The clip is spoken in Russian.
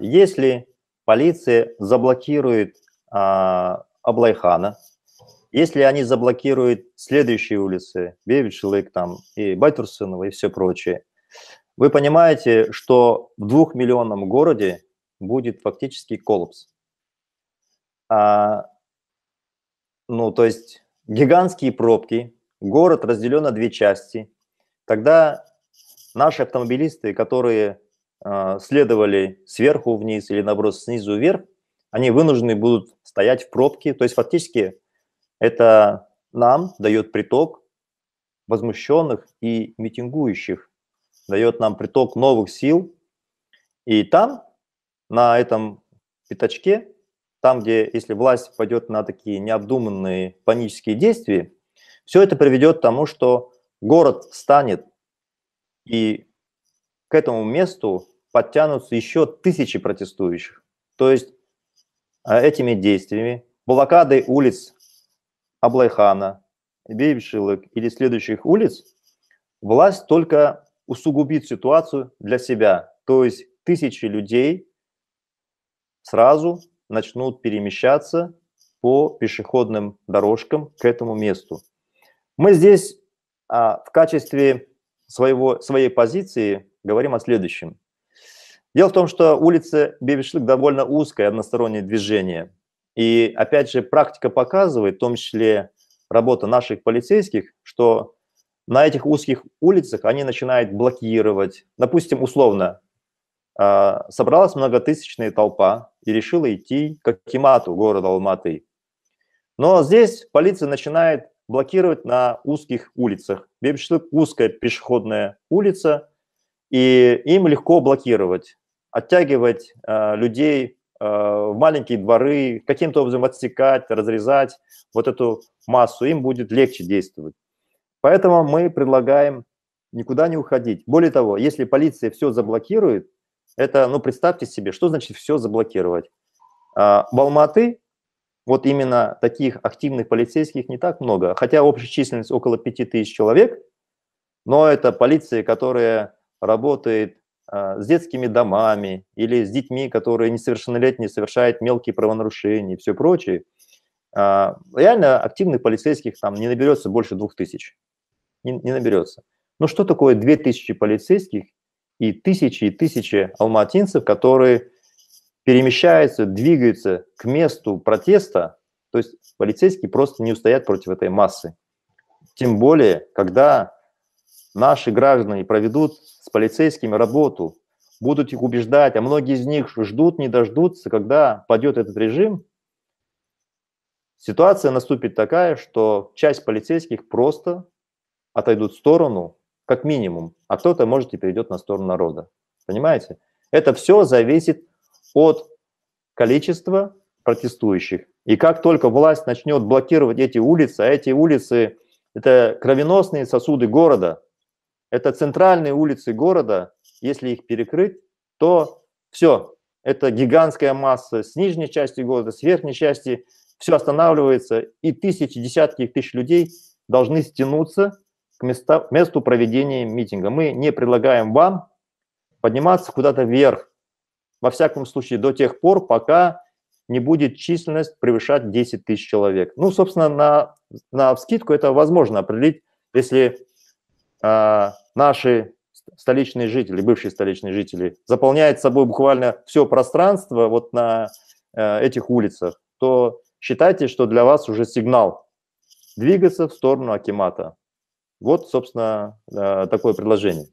Если полиция заблокирует Аблайхана, если они заблокируют следующие улицы, Бейвич, Лейк там, и Байтурсынова, и все прочее, вы понимаете, что в 2-миллионном городе будет фактически коллапс. То есть гигантские пробки, город разделен на 2 части. Тогда наши автомобилисты, которые следовали сверху вниз или, наоборот, снизу вверх, они вынуждены будут стоять в пробке. То есть фактически это нам дает приток возмущенных и митингующих, дает нам приток новых сил. И там, на этом пятачке, там, где, если власть пойдет на такие необдуманные панические действия, все это приведет к тому, что город встанет, и к этому месту подтянутся еще тысячи протестующих. То есть этими действиями, блокадой улиц Аблайхана, Бейбітшілік или следующих улиц, власть только усугубит ситуацию для себя. То есть тысячи людей сразу начнут перемещаться по пешеходным дорожкам к этому месту. Мы здесь в качестве своей позиции говорим о следующем. Дело в том, что улица Бейбітшілік довольно узкая, одностороннее движение. И опять же практика показывает, в том числе работа наших полицейских, что на этих узких улицах они начинают блокировать. Допустим, условно, собралась многотысячная толпа и решила идти к Акимату города Алматы. Но здесь полиция начинает блокировать на узких улицах. Бейбітшілік – узкая пешеходная улица, и им легко блокировать, оттягивать людей в маленькие дворы, каким-то образом отсекать, разрезать вот эту массу. Им будет легче действовать. Поэтому мы предлагаем никуда не уходить. Более того, если полиция все заблокирует, это, представьте себе, что значит все заблокировать. В Алматы вот именно таких активных полицейских не так много, хотя общая численность около 5000 человек, но это полиция, которая работает с детскими домами или с детьми, которые несовершеннолетние совершают мелкие правонарушения и все прочее. Реально активных полицейских там не наберется больше 2000. Не наберется. Но что такое 2000 полицейских и тысячи алматинцев, которые перемещаются, двигаются к месту протеста? То есть полицейские просто не устоят против этой массы. Тем более, когда наши граждане проведут с полицейскими работу, будут их убеждать, а многие из них ждут, не дождутся, когда падет этот режим, ситуация наступит такая, что часть полицейских просто отойдут в сторону, как минимум, а кто-то, может, и перейдет на сторону народа. Понимаете? Это все зависит от количества протестующих. И как только власть начнет блокировать эти улицы, а эти улицы – это кровеносные сосуды города, это центральные улицы города, если их перекрыть, то все, это гигантская масса с нижней части города, с верхней части, все останавливается, и тысячи, десятки тысяч людей должны стянуться к месту проведения митинга. Мы не предлагаем вам подниматься куда-то вверх, во всяком случае, до тех пор, пока не будет численность превышать 10 тысяч человек. Собственно, на вскидку это возможно определить, если наши столичные жители, бывшие столичные жители, заполняют собой буквально все пространство вот на этих улицах, то считайте, что для вас уже сигнал двигаться в сторону Акимата. Вот, собственно, такое предложение.